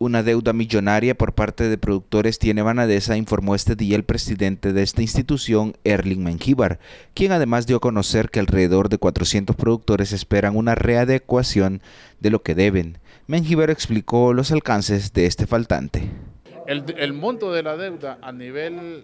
Una deuda millonaria por parte de productores tiene Banadesa, informó este día el presidente de esta institución, Erling Menjívar, quien además dio a conocer que alrededor de 400 productores esperan una readecuación de lo que deben. Menjívar explicó los alcances de este faltante. El monto de la deuda a nivel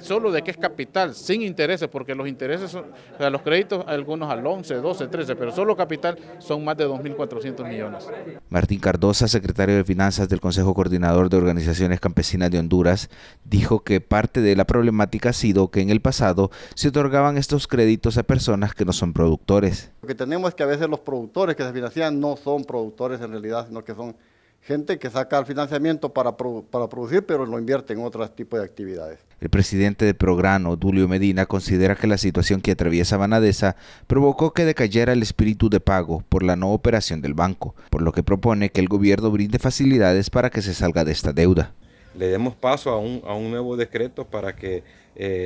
solo de que es capital, sin intereses, porque los intereses, son, o sea, los créditos algunos al 11, 12, 13, pero solo capital son más de 2.400 millones. Martín Cardoza, secretario de Finanzas del Consejo Coordinador de Organizaciones Campesinas de Honduras, dijo que parte de la problemática ha sido que en el pasado se otorgaban estos créditos a personas que no son productores. Lo que tenemos es que a veces los productores que se financian no son productores en realidad, sino que son gente que saca el financiamiento para producir, pero lo invierte en otros tipos de actividades. El presidente de Prograno, Julio Medina, considera que la situación que atraviesa Banadesa provocó que decayera el espíritu de pago por la no operación del banco, por lo que propone que el gobierno brinde facilidades para que se salga de esta deuda. Le demos paso a un nuevo decreto para que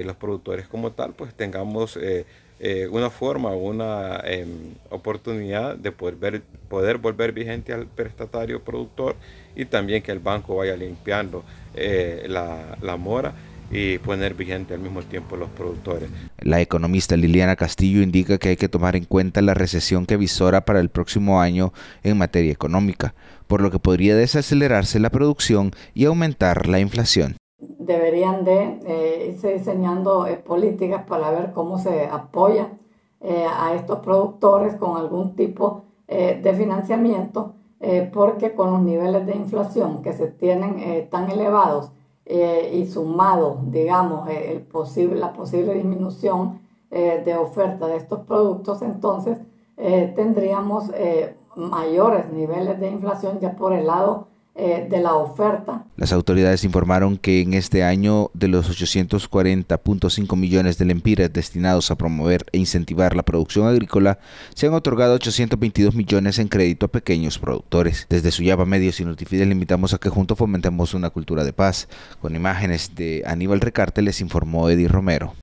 los productores como tal pues tengamos una forma, una oportunidad de poder volver vigente al prestatario productor, y también que el banco vaya limpiando la mora y poner vigente al mismo tiempo los productores. La economista Liliana Castillo indica que hay que tomar en cuenta la recesión que avisora para el próximo año en materia económica, por lo que podría desacelerarse la producción y aumentar la inflación. Deberían de irse diseñando políticas para ver cómo se apoya a estos productores con algún tipo de financiamiento, porque con los niveles de inflación que se tienen tan elevados y sumado, digamos, la posible disminución de oferta de estos productos, entonces tendríamos mayores niveles de inflación ya por el lado de la oferta. Las autoridades informaron que en este año de los 840.5 millones de lempiras destinados a promover e incentivar la producción agrícola, se han otorgado 822 millones en crédito a pequeños productores. Desde Suyapa Medios y Notifides le invitamos a que juntos fomentemos una cultura de paz. Con imágenes de Aníbal Recarte les informó Eddie Romero.